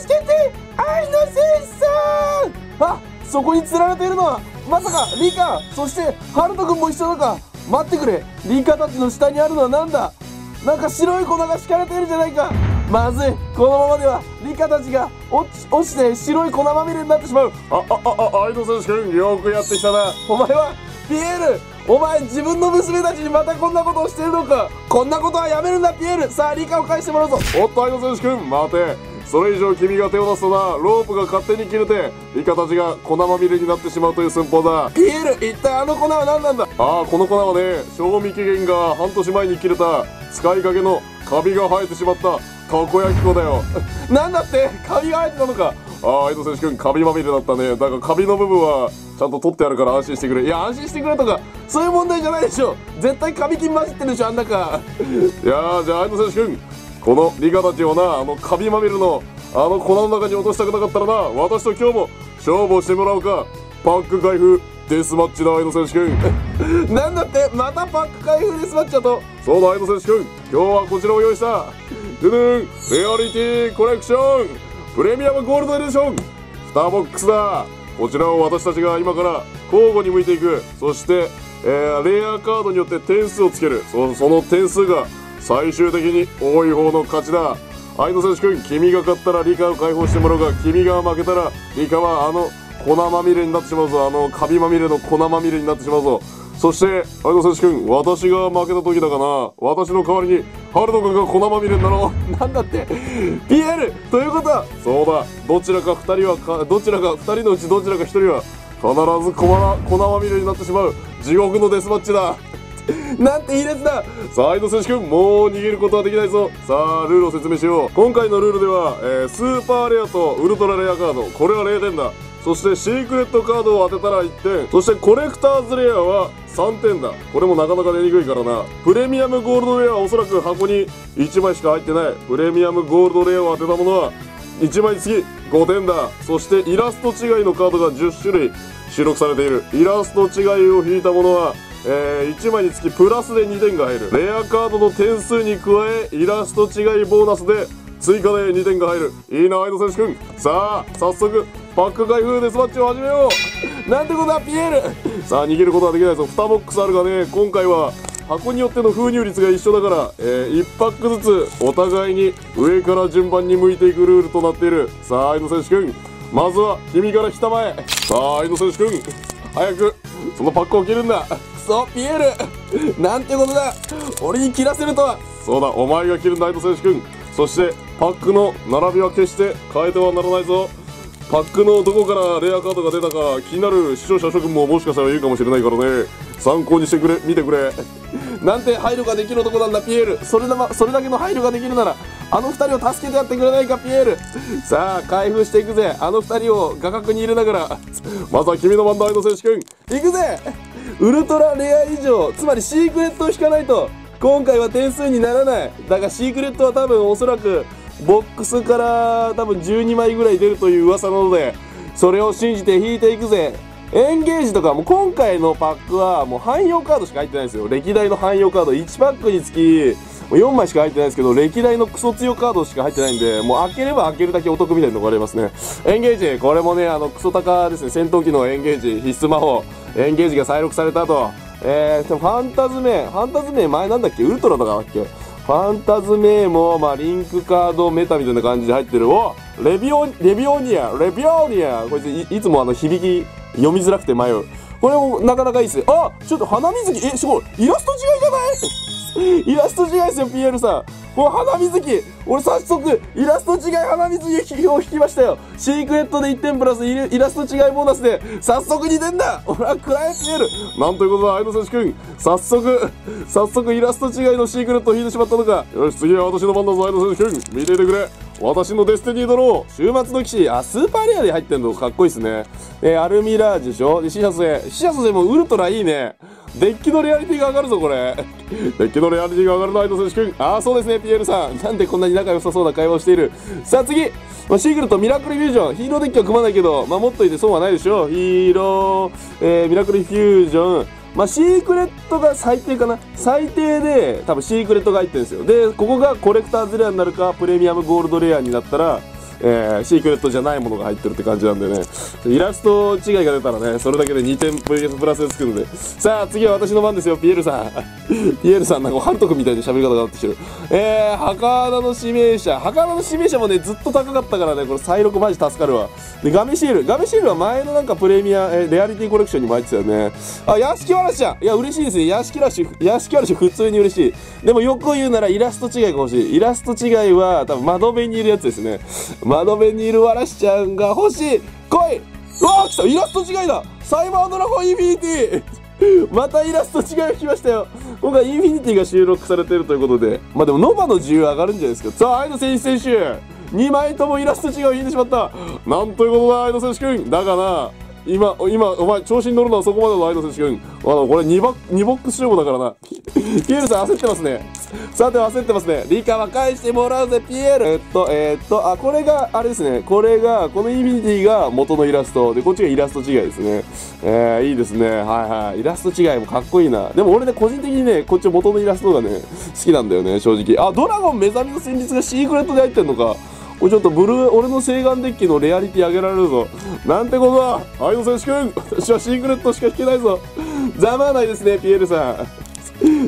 助けて、愛の戦士さん。あ、そこに釣られているのはまさかリカ、そしてハルト君も一緒だか。待ってくれ、リカたちの下にあるのはなんだ。なんか白い粉が敷かれているじゃないか。まずい、このままではリカたちが落ちて白い粉まみれになってしまう。愛の戦士君、よくやってきたな。お前はピエール、お前自分の娘たちにまたこんなことをしているのか。こんなことはやめるんだピエール。さあリカを返してもらうぞ。おっと愛の戦士君、待て。それ以上君が手を出すとな、ロープが勝手に切れてイカたちが粉まみれになってしまうという寸法だ。ピエール、一体あの粉は何なんだ。ああ、この粉はね、賞味期限が半年前に切れた使いかけのカビが生えてしまったたこ焼き粉だよ。なんだって、カビが生えてたのか。ああ、愛の選手君、カビまみれだったね。だからカビの部分はちゃんと取ってあるから安心してくれ。いや、安心してくれとかそういう問題じゃないでしょ。絶対カビ菌混じってるでしょ、あん中。いや、じゃあ愛の選手君、このリカたちをな、カビまみれの粉の中に落としたくなかったらな、私と今日も勝負をしてもらおうか。パック開封デスマッチだ愛の選手君。なんだって、またパック開封デスマッチだと。そうだ愛の選手君、今日はこちらを用意した。ドゥドゥン、レアリティコレクションプレミアムゴールドエディション2ボックスだ。こちらを私たちが今から交互に向いていく。そして、レアカードによって点数をつける。その点数が最終的に多い方の勝ちだ。愛の選手君、君が勝ったらリカを解放してもらうが、君が負けたらリカは粉まみれになってしまうぞ。カビまみれの粉まみれになってしまうぞ。そして愛の選手君、私が負けた時だかな、私の代わりにハルト君が粉まみれになろう。なんだって、ピエールということは、そうだ、どちらか2人のうちどちらか1人は必ず粉まみれになってしまう地獄のデスマッチだ。なんていい列だ。さあ愛の選手君、もう逃げることはできないぞ。さあルールを説明しよう。今回のルールでは、スーパーレアとウルトラレアカード、これは0点だ。そしてシークレットカードを当てたら1点、そしてコレクターズレアは3点だ。これもなかなか出にくいからな。プレミアムゴールドレアはおそらく箱に1枚しか入ってない。プレミアムゴールドレアを当てたものは1枚につき5点だ。そしてイラスト違いのカードが10種類収録されている。イラスト違いを引いたものは1枚につきプラスで2点が入る。レアカードの点数に加えイラスト違いボーナスで追加で2点が入る。いいな愛の選手君。さあ早速パック開封デスマッチを始めよう。なんてことだピエール。さあ逃げることはできないぞ。2ボックスあるがね、今回は箱によっての封入率が一緒だから、1パックずつお互いに上から順番に向いていくルールとなっている。さあ愛の選手君、まずは君から来たまえ。さあ愛の選手君、早くそのパックを切るんだ。そうピエール、なんてことだ、俺に切らせるとは。そうだ、お前が切るんだ愛の選手君。そしてパックの並びは決して変えてはならないぞ。パックのどこからレアカードが出たか気になる視聴者諸君ももしかしたらいるかもしれないからね、参考にしてくれ、見てくれ。なんて配慮ができる男なんだピエール。それだけの配慮ができるなら2人を助けてやってくれないかピエール。さあ開封していくぜ。2人を画角に入れながらまずは君の番だ愛の選手君、いくぜ。ウルトラレア以上、つまりシークレットを引かないと今回は点数にならない。だがシークレットは多分おそらくボックスから多分12枚ぐらい出るという噂なので、それを信じて引いていくぜ。エンゲージとかもう今回のパックはもう汎用カードしか入ってないんですよ。歴代の汎用カード1パックにつき4枚しか入ってないんですけど、歴代のクソ強カードしか入ってないんで、もう開ければ開けるだけお得みたいなのがありますね。エンゲージ、これもねクソ高ですね。戦闘機のエンゲージ必須魔法エンゲージが再録された後、ファンタズメ前なんだっけ、ウルトラとかだっけ。ファンタズメも、リンクカードメタみたいな感じで入ってる。おレビオーニア、こいつ いつも響き読みづらくて迷う。これもなかなかいいっす。あ、ちょっと花水木、すごいイラスト違いじゃない。イラスト違いですよ PL さん。この花水木、俺早速イラスト違い花水木を引きましたよ。シークレットで1点プラスイラスト違いボーナスで早速2点だ。俺は暗いピエール、なんということだ愛の選手君。早速イラスト違いのシークレットを引いてしまったのか。よし、次は私の番だぞ愛の選手君、見ていてくれ。私のデスティニードロー、終末の騎士。あ、スーパーレアで入ってんのかっこいいっすね。アルミラージでしょ。で死者でもウルトラいいね。デッキのレアリティが上がるぞこれ。デッキのレアリティが上がるな愛の選手君。ああ、そうですねピエールさん、なんでこんなに仲良さそうな会話をしている。さあ次、シークレットミラクルフュージョン、ヒーローデッキは組まないけど、持っといて損はないでしょ。ヒーロー、ミラクルフュージョン、シークレットが最低かな。最低で多分シークレットが入ってるんですよ。でここがコレクターズレアになるかプレミアムゴールドレアになったらシークレットじゃないものが入ってるって感じなんでね、イラスト違いが出たらね、それだけで2点プラスでつくので。さあ次は私の番ですよ、ピエールさん。ピエールさんなんか反則みたいに喋り方がなってきてる。袴田の指名者、袴田の指名者もねずっと高かったからね、これ再録マジ助かるわ。でガメシール、ガメシールは前のなんかプレミア、レアリティコレクションにも入ってたよね。あ、屋敷わらしちゃん、いや嬉しいですね、屋敷わらし普通に嬉しい。でもよく言うならイラスト違いが欲しい。イラスト違いは多分窓辺にいるやつですね。窓辺にいるわらしちゃんが欲しい。来い。うわー来た、イラスト違いだ。サイバードラゴンインフィニティ。またイラスト違いが来ましたよ。今回インフィニティが収録されているということで、まあでもノバの自由上がるんじゃないですか。さあ愛の選手2枚ともイラスト違いを引いてしまった。なんということだ愛の選手君だがな、今お前調子に乗るのはそこまでの愛の選手君。これ2ボックス集合だからな。ピエールさん焦ってますね。さて焦ってますね。リカは返してもらうぜピエール。あ、これがあれですね、このインフィニティが元のイラストで、こっちがイラスト違いですね。いいですね。はいはい、イラスト違いもかっこいいな。でも俺ね個人的にね、こっち元のイラストがね好きなんだよね、正直。あ、ドラゴン目覚めの戦術がシークレットで入ってんのか。これちょっと俺の聖眼デッキのレアリティ上げられるぞ。なんてことだ愛の選手君、私はシークレットしか引けないぞ。ざまあないですねピエールさん。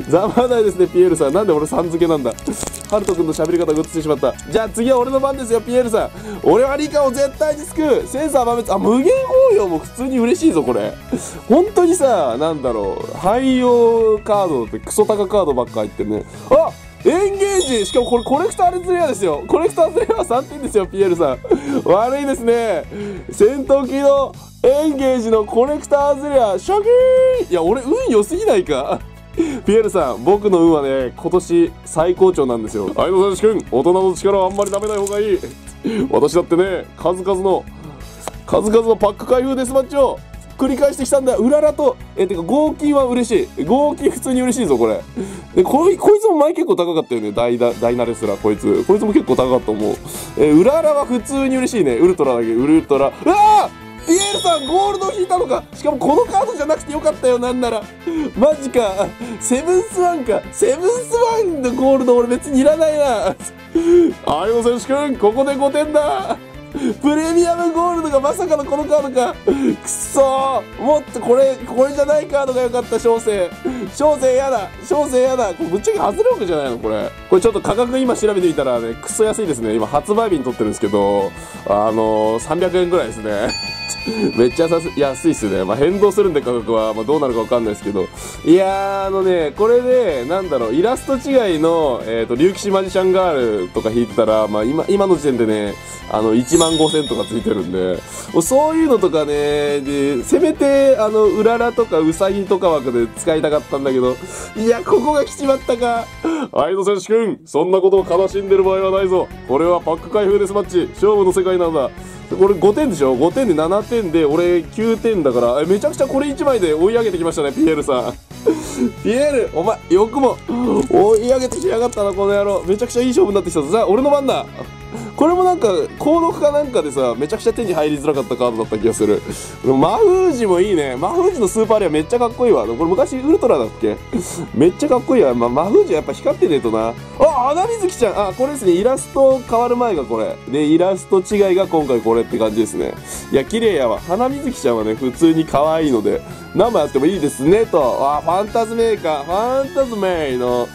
ざまあないですねピエールさん。なんで俺さん付けなんだ。ハルト君の喋り方が映ってしまった。じゃあ次は俺の番ですよピエールさん。俺はリカを絶対に救う。センサー豆つ、あ、無限応用も普通に嬉しいぞこれ。本当にさ、なんだろう、汎用カードってクソ高カードばっか入ってるね。あっエンゲージ、しかもこれコレクターズレアですよ。コレクターズレアは3点ですよピエールさん。悪いですね。戦闘機のエンゲージのコレクターズレアシャキーン。いや俺運良すぎないか。ピエールさん、僕の運はね今年最高潮なんですよ。愛の選手君、大人の力はあんまりなめない方がいい。私だってね数々のパック開封デスマッチを繰り返してきたんだ。うららとてか合金は嬉しい。合金普通に嬉しいぞこれ。でこいつも前結構高かったよね。ダイナレスラー、こいつも結構高かったと思う。うららは普通に嬉しいね。ウルトラうわーピエールさんゴールドを引いたのか。しかもこのカードじゃなくてよかったよ。なんならマジか、セブンスワンか。セブンスワンのゴールド俺別にいらないな。愛の選手君、ここで5点だ。プレミアムゴールドがまさかのこのカードか。くそー、もっとこれじゃないカードが良かった。小生やだ。これぶっちゃけ外れ枠じゃないのこれちょっと価格今調べてみたらねクソ安いですね。今発売日に撮ってるんですけど300円ぐらいですね。めっちゃ安いっすね。まあ、変動するんで価格は、まあ、どうなるかわかんないですけど。いやーこれでなんだろう、イラスト違いの、竜騎士マジシャンガールとか引いてたら、まあ、今の時点でね15000とかついてるんで、そういうのとかねでせめてうららとかうさぎとか枠で使いたかったんだけど、いやここが来ちまったか。愛の選手君、そんなことを悲しんでる場合はないぞ。これはパック開封デスマッチ、勝負の世界なんだ。これ5点でしょ。5点で7点で俺9点だから、めちゃくちゃこれ1枚で追い上げてきましたねピエールさん。ピエールお前よくも追い上げてきやがったなこの野郎。めちゃくちゃいい勝負になってきたぞ。じゃあ俺の番だ。これもなんか購読かなんかでさ、めちゃくちゃ手に入りづらかったカードだった気がする。マフージもいいね。マフージのスーパーレアめっちゃかっこいいわ。これ昔ウルトラだっけ。めっちゃかっこいいわ。マフージはやっぱ光ってねえとな。あ、花水木ちゃん、あ、これですね。イラスト変わる前がこれで、イラスト違いが今回これって感じですね。いや綺麗やわ。花水木ちゃんはね普通に可愛いので何枚あってもいいですねと。あ、ファンタズメーカー、ファンタズメイの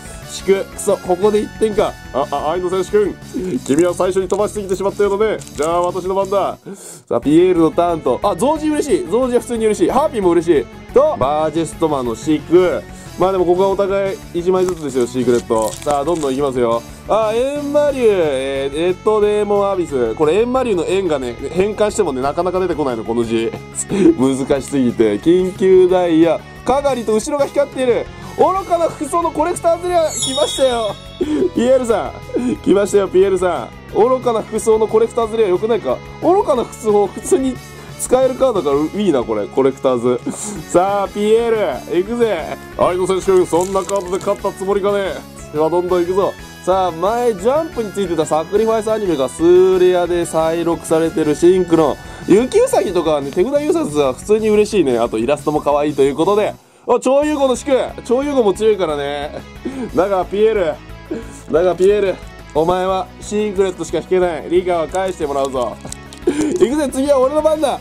くそ、ここで1点か。愛の選手君、君は最初に飛ばしすぎてしまったようだね。じゃあ私の番だ。さあピエールのターンと、あ、ゾウジ嬉しい。ゾウジは普通に嬉しい。ハーピーも嬉しいと、バージェストマンの飼育。まあでもここはお互い1枚ずつですよシークレット。さあどんどんいきますよ。あ、エンマ竜、デーモンアビス。これエンマ竜の円がね変換してもねなかなか出てこないのこの字。難しすぎて。緊急ダイヤかがりと後ろが光っている。愚かな服装のコレクターズレア来ましたよピエールさん。来ましたよピエールさん。愚かな服装のコレクターズレアよくないか。愚かな服装普通に使えるカードだからいいなこれコレクターズ。さあピエール行くぜ。愛の選手君、そんなカードで勝ったつもりかね。ではどんどん行くぞ。さあ前ジャンプについてたサクリファイスアニメが数レアで再録されてるシンクロン。雪うさぎとかはね手札優先は普通に嬉しいね。あとイラストも可愛いということで、超融合の宿、超融合も強いからね。だがピエールお前はシークレットしか引けない。リカは返してもらうぞ。行くぜ、次は俺の番だ。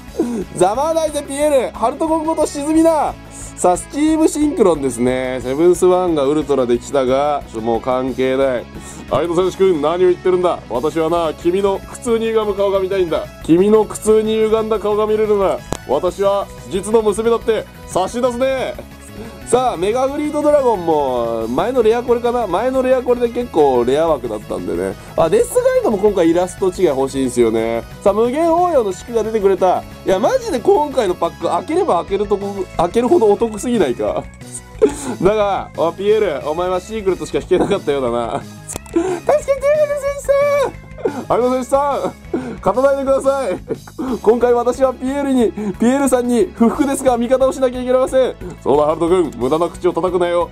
ざまあないぜ、ピエール。ハルト国ごと沈みな。さあ、スチームシンクロンですね。セブンスワンがウルトラできたが、もう関係ない。相野選手君、何を言ってるんだ。私はな、君の苦痛に歪む顔が見たいんだ。君の苦痛に歪んだ顔が見れるなら、私は実の娘だって差し出すね。さあ、メガフリートドラゴンも、前のレアコレかな、前のレアコレで結構レア枠だったんでね。あ、デスガイドも今回イラスト違い欲しいんですよね。さあ、無限応用の式が出てくれた。いや、マジで今回のパック、開ければ開けるほどお得すぎないか。だが、お、ピエール、お前はシークレットしか引けなかったようだな。助けて、相野選手さん、勝たないでください。今回私はピエールさんに不服ですが味方をしなきゃいけません。そうだ、ハルト君、無駄な口を叩くなよ。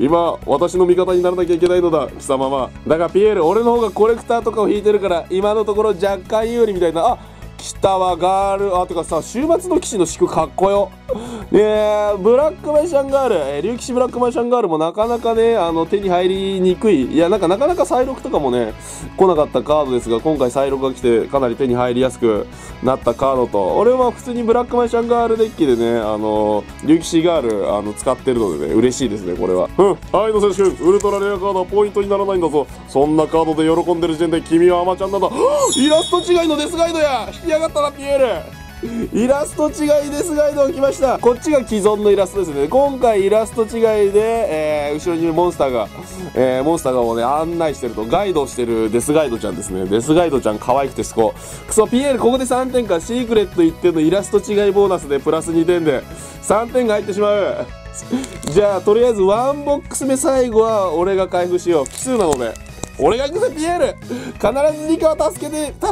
今、私の味方にならなきゃいけないのだ、貴様は。だが、ピエール、俺の方がコレクターとかを引いてるから、今のところ若干有利みたいな。あ、来たわ、ガール。あ、てかさ、週末の騎士の宿かっこよ。ブラックマジシャンガール、竜騎士ブラックマジシャンガールもなかなかね、手に入りにくい。いや、なかなか再録とかもね、来なかったカードですが、今回再録が来て、かなり手に入りやすくなったカードと、俺は普通にブラックマジシャンガールデッキでね、竜騎士ガール、使ってるのでね、嬉しいですね、これは。うん、相野選手君、ウルトラレアカードはポイントにならないんだぞ。そんなカードで喜んでる時点で、君はアマちゃんなんだ。イラスト違いのデスガイドや、引き上がったな、ピエール。イラスト違いデスガイドが来ました。こっちが既存のイラストですね。今回イラスト違いで、後ろにいるモンスターがもうね、案内してると、ガイドをしてるデスガイドちゃんですね。デスガイドちゃん可愛くてすこ。くそ、ピエール、ここで3点か。シークレット1点のイラスト違いボーナスでプラス2点で、3点が入ってしまう。じゃあ、とりあえずワンボックス目最後は俺が開封しよう。奇数なので。俺が行くぜ、ピエール。必ずリカを助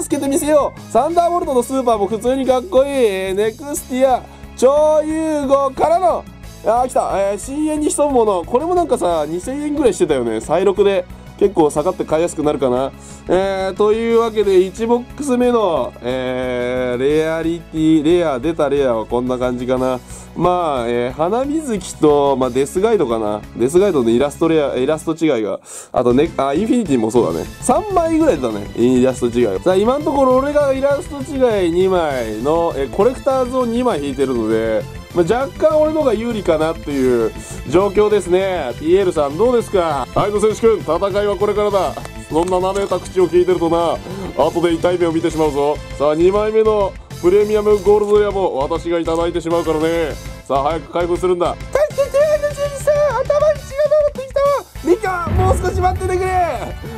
けてみせよう。サンダーボルトのスーパーも普通にかっこいい。ネクスティア、超融合からの、あー、来た。深淵に潜むもの。これもなんかさ、2000円ぐらいしてたよね。再録で。結構下がって買いやすくなるかな。というわけで、1ボックス目の、出たレアはこんな感じかな。まあ、花水木と、まあ、デスガイドかな。デスガイドのイラスト違いが。あとね、インフィニティもそうだね。3枚ぐらいだね、イラスト違い。さあ、今のところ俺がイラスト違い2枚の、コレクターズを2枚引いてるので、まあ、若干俺の方が有利かなっていう状況ですね。ピエールさん、どうですか。相野選手君、戦いはこれからだ。そんな舐めた口を聞いてるとな、後で痛い目を見てしまうぞ。さあ、2枚目のプレミアムゴールドエアも私がいただいてしまうからね。さあ、早く開封するんだ。助けて、NGさん、頭に血が回ってきたわ。リカ、もう少し待っててくれ。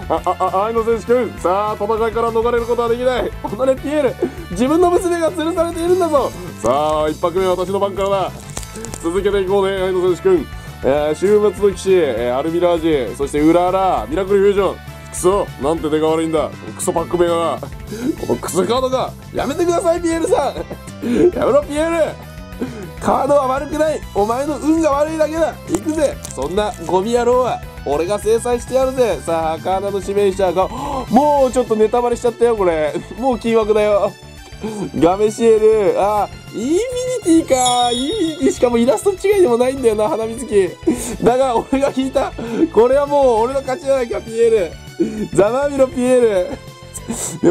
相野選手君、さあ、戦いから逃れることはできない。おのれ、ピエール、自分の娘が吊るされているんだぞ。さあ、一拍目は私の番からだ。続けていこうね、相野選手君。週末の騎士、アルミラージ、そしてウララ、ミラクルフュージョン。クソ、なんて手が悪いんだ。クソパックメガが。このクソカードが。やめてください、ピエールさん。やめろ、ピエール。カードは悪くない。お前の運が悪いだけだ。行くぜ。そんなゴミ野郎は、俺が制裁してやるぜ。さあ、カーナの指名者が、もうちょっとネタバレしちゃったよ、これ。もう禁枠だよ。ガメシエル、あ、インフィニティか。インフィニティしかもイラスト違いでもないんだよな、花水木。だが、俺が引いた。これはもう俺の勝ちじゃないか、ピエール。ざまみろ、ピエール。で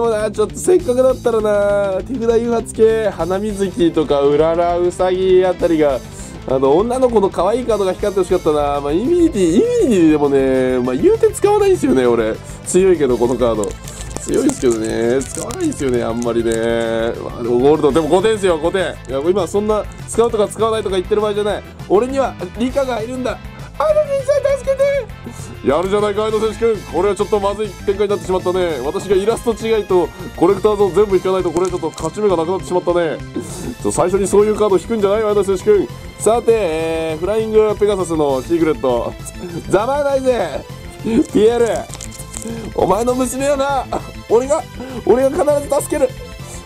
もな、ちょっとせっかくだったらな、手札誘発系、花水木とか、うらら、うさぎあたりが、女の子の可愛いカードが光ってほしかったな。まあ、インフィニティでもね、まあ、言うて使わないんですよね、俺。強いけど、このカード。強いですけどね、使わないですよね、あんまりね。まあ、でもゴールド、でも5点ですよ、5点。いや、今そんな、使うとか使わないとか言ってる場合じゃない。俺には、理科がいるんだ。アイド選手、助けて。やるじゃないか、アイド選手君。これはちょっとまずい展開になってしまったね。私がイラスト違いとコレクターズを全部引かないと、これはちょっと勝ち目がなくなってしまったね。最初にそういうカード引くんじゃない、アイド選手君。さて、フライングペガサスのシークレット。ざまあないぜ、ピエール。お前の娘よな。俺が必ず助ける。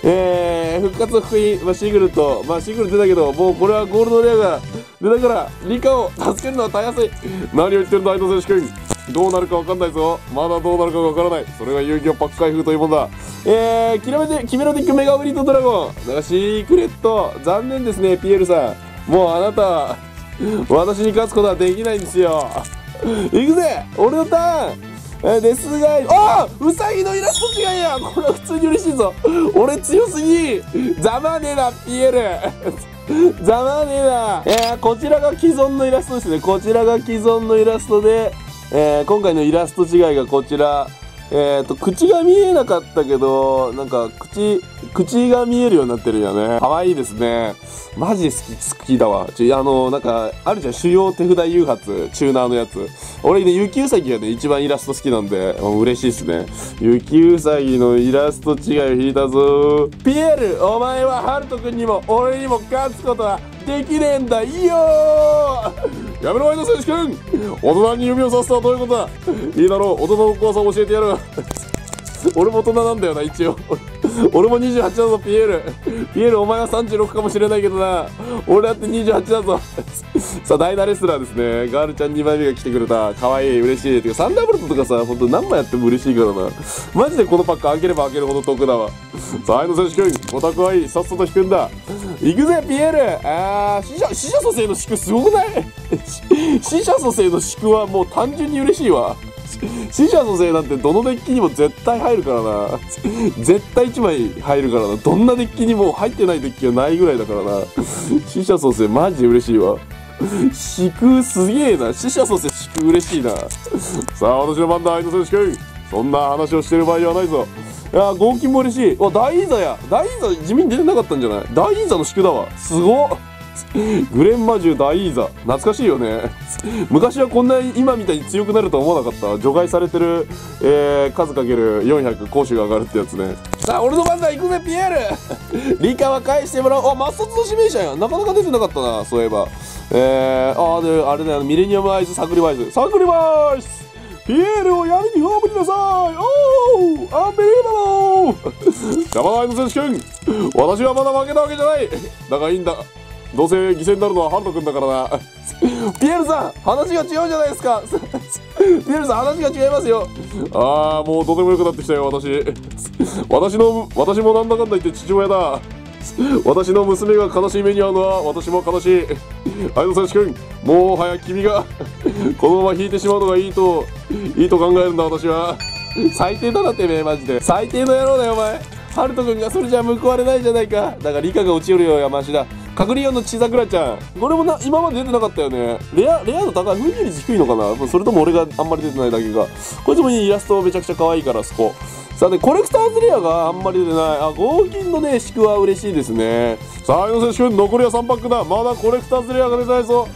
復活の福音、まあ、シークレット出たけど、もうこれはゴールドレアが出たから、リカを助けるのはたやすい。何を言ってるんだ、相野選手君。どうなるかわかんないぞ。まだどうなるかわからない。それが遊戯王パック開封というもんだ。キメロティックメガブリートドラゴン。だからシークレット、残念ですね、ピエールさん。もうあなた、私に勝つことはできないんですよ。行くぜ俺のターンですが、あーウサギのイラスト違いや、これは普通に嬉しいぞ。俺強すぎ、ざまねえなピエールざまねえな。こちらが既存のイラストですね。こちらが既存のイラストで、今回のイラスト違いがこちら。口が見えなかったけど、なんか、口が見えるようになってるよね。かわいいですね。マジ好きだわ。なんか、あるじゃん、主要手札誘発、チューナーのやつ。俺ね、雪うさぎがね、一番イラスト好きなんで、嬉しいですね。雪うさぎのイラスト違いを引いたぞ。ピエール、お前はハルト君にも、俺にも勝つことはできねえんだ、いいよーやめろ、ワイド選手くん、大人に指をさすとはどういうことだ。いいだろう、大人の怖さを教えてやる。俺も大人なんだよな、一応。俺も28だぞ、ピエール。ピエール、お前は36かもしれないけどな。俺だって28だぞ。さあ、代打レスラーですね。ガールちゃん2枚目が来てくれた。かわいい、嬉しい。てか、サンダーボルトとかさ、ほんと何枚やっても嬉しいからな。マジでこのパック開ければ開けるほど得だわ。さあ、愛の選手くん、お宅はいい。さっさと引くんだ。行くぜ、ピエール。死者蘇生の祝すごくない？死者蘇生の祝はもう単純に嬉しいわ。死者蘇生なんてどのデッキにも絶対入るからな。絶対1枚入るからな。どんなデッキにも入ってないデッキはないぐらいだからな。死者蘇生マジ嬉しいわ。祝すげえな。死者蘇生祝嬉しいな。さあ、私の番だ、愛の選手くん。そんな話をしてる場合ではないぞ。いや、合金も嬉しい。お、大イーザや。大イーザ地味に出てなかったんじゃない？大イーザの祝だわ。すごっ。グレンマジュ大イーザ懐かしいよね。昔はこんな今みたいに強くなるとは思わなかった。除外されてる、数かける400攻守が上がるってやつね。さあ、俺の番だ、行くぜピエール。リカは返してもらおう。あ、抹殺の指名者やん。なかなか出てなかったな、そういえば。であれだよ、ミレニアムアイズサクリバイスピエールを闇に葬りなさい。おーアンビリーバボー邪魔なアイド選手君、私はまだ負けたわけじゃない。だがいいんだ、どうせ犠牲になるのはハルト君だからな。ピエールさん、話が違うじゃないですか。ピエールさん、話が違いますよ。ああ、もうどうでもよくなってきたよ、私もなんだかんだ言って父親だ。私の娘が悲しい目に遭うのは私も悲しい。愛の選手君、もはや君がこのまま引いてしまうのがいいと考えるんだ、私は。最低だな、てめえ、マジで。最低の野郎だよ、お前。ハルト君がそれじゃ報われないじゃないか。だから理科が落ちるようや、マシだ。隔離用の血桜ちゃん。これも今まで出てなかったよね。レア度高い。封じ率低いのかな、それとも俺があんまり出てないだけか。こいつもいいイラストめちゃくちゃ可愛いから、そこ。さて、コレクターズレアがあんまり出てない。あ、合金のね、祝は嬉しいですね。さあ、愛の選手君、残りは3パックだ。まだコレクターズレアが出てないぞ。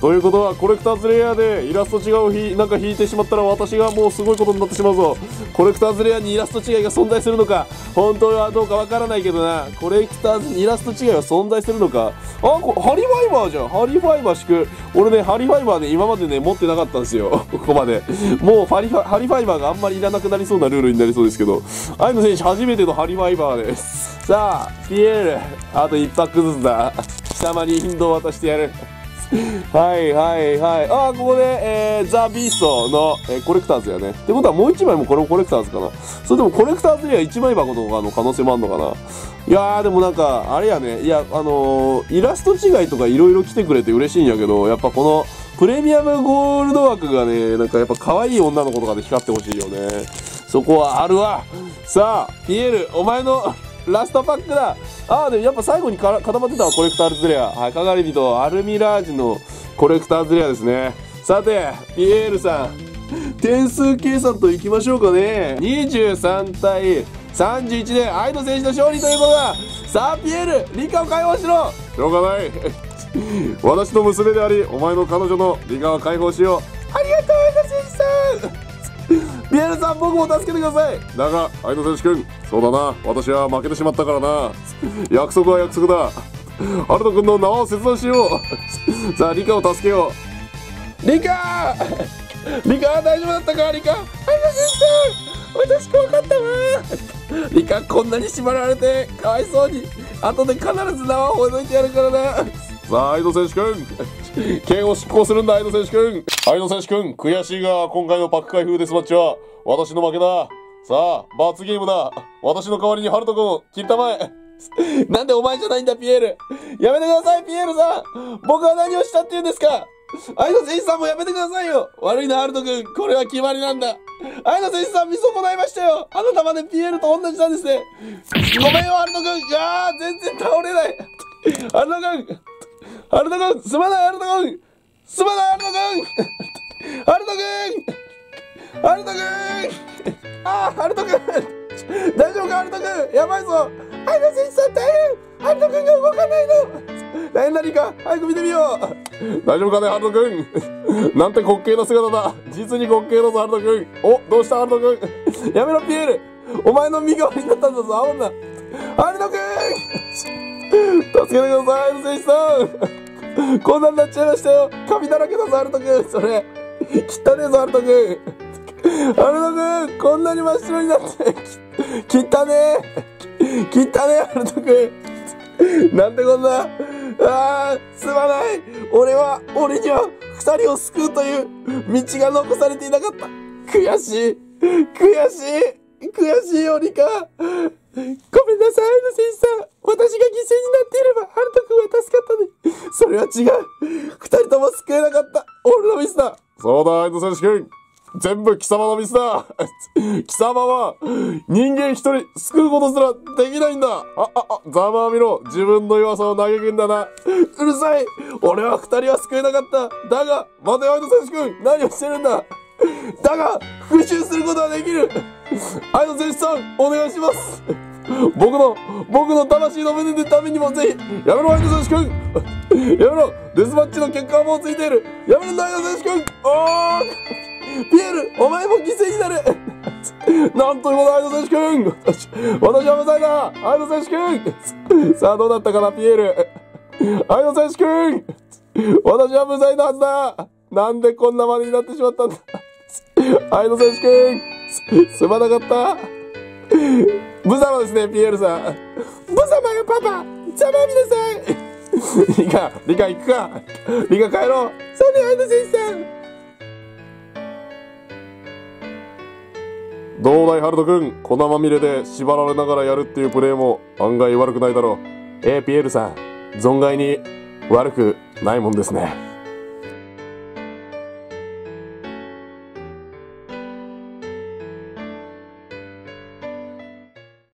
ということは、コレクターズレアでイラスト違うなんか引いてしまったら、私がもうすごいことになってしまうぞ。コレクターズレアにイラスト違いが存在するのか。本当はどうかわからないけどな。コレクターズにイラスト違いは存在するのか。あ、これハリファイバーじゃん。ハリファイバー祝。俺ね、ハリファイバーね、今までね、持ってなかったんですよ。ここまで。もうハリファイバーがあんまりいらなくなりそうなルールになりそうですけど。愛の選手、初めてのハリファイバーです。さあ、ピエール。あと1パックずつだ。貴様に引導を渡してやる。はいはいはい。ああ、ここで、ザ・ビーストの、コレクターズやね。ってことはもう1枚もこれもコレクターズかな。それともコレクターズには1枚箱とかの可能性もあるのかな。いやー、でもなんか、あれやね。いや、イラスト違いとかいろいろ来てくれて嬉しいんやけど、やっぱこの、プレミアムゴールド枠がね、なんかやっぱ可愛い女の子とかで光ってほしいよね。そこはあるわ。さあ、ピエール、お前の、ラストパックだ。ああ、でもやっぱ最後に固まってたわ、コレクターズレア。はい、かがりびとアルミラージのコレクターズレアですね。さて、ピエールさん、点数計算といきましょうかね。23対31で愛の選手の勝利ということだ。さあ、ピエール、理科を解放しろ。しょうがない。私の娘であり、お前の彼女の理科を解放しよう。ありがとう、愛の選手さん。ピエールさん、僕も助けてください。だが、愛の選手くん、そうだな、私は負けてしまったからな。約束は約束だ。ハルトくんの縄を切断しよう。さあ、リカを助けよう。リカ大丈夫だったか、リカ。愛の選手さん、私怖かったわ。リカ、こんなに縛られて、かわいそうに。後で必ず縄をほどいてやるからな。さあ、愛の選手くん。剣を執行するんだ、愛の選手くん。愛の選手くん、悔しいが、今回のパック開封デスマッチは、私の負けだ。さあ、罰ゲームだ。私の代わりにハルトくん、切りたまえ。なんでお前じゃないんだ、ピエール。やめてください、ピエールさん。僕は何をしたっていうんですか。愛の戦士さんもやめてくださいよ。悪いな、ハルト君。これは決まりなんだ。愛の戦士さん見損ないましたよ。あなたまでピエールと同じなんですね。ごめんよ、ハルト君。いやー、全然倒れない。ハルト君。ハルト君。すまない、ハルト君。すまない、ハルト君。ハルト君。ハルト君。あー、ハルト君。大丈夫か、ハルト君。やばいぞ。愛の戦士さん大変。ハルト君が動かないの。何々か早く見てみよう。大丈夫かね、ハルト君。なんて滑稽な姿だ。実に滑稽だぞ、ハルト君。お、どうした、ハルト君。やめろ、ピエール。お前の身代わりになったんだぞ、青女。ハルト君。助けてください、ハルト選手さん。こんなんなっちゃいましたよ。カビだらけだぞ、ハルト君。それ、汚ねえぞ、ハルト君。ハルト君、こんなに真っ白になって。汚ねえ。汚ねえ、ハルト君。なんてこんな。ああ、すまない。俺には二人を救うという道が残されていなかった。悔しい。悔しい。悔しいよりか。ごめんなさい、愛の戦士さん。私が犠牲になっていれば、ハルト君は助かったね。それは違う。二人とも救えなかった。俺のミスだ。そうだ、愛の戦士君。全部貴様のミスだ。貴様は人間一人救うことすらできないんだ。ざまあみろ。自分の弱さを嘆くんだな。うるさい。俺は二人は救えなかった。だが、待てよ、愛の戦士君。何をしてるんだ。だが、復讐することはできる。愛の戦士さん、お願いします。僕の魂の胸のためにもぜひ。やめろ、愛の戦士君。やめろ。デスマッチの結果はもうついている。やめろ、愛の戦士君。おー。ピエール、お前も犠牲になる。なんということ、愛の戦士君。私は無罪だ、愛の戦士君。さあ、どうだったかな、ピエール。愛の戦士君、私は無罪なはずだ。なんでこんなまでになってしまったんだ。愛の戦士君、すまなかった。無様ですね、ピエールさん。無様よ、パパ。ざまあみなさい。リカ行くか。リカ帰ろう。そうね、愛の戦士さん。どうだい、ハルト君。粉まみれで縛られながらやるっていうプレーも案外悪くないだろう。ピエールさん、存外に悪くないもんですね。